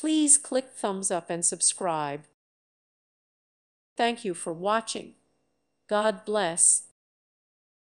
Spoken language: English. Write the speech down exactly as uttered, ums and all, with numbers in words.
Please click thumbs up and subscribe. Thank you for watching. God bless.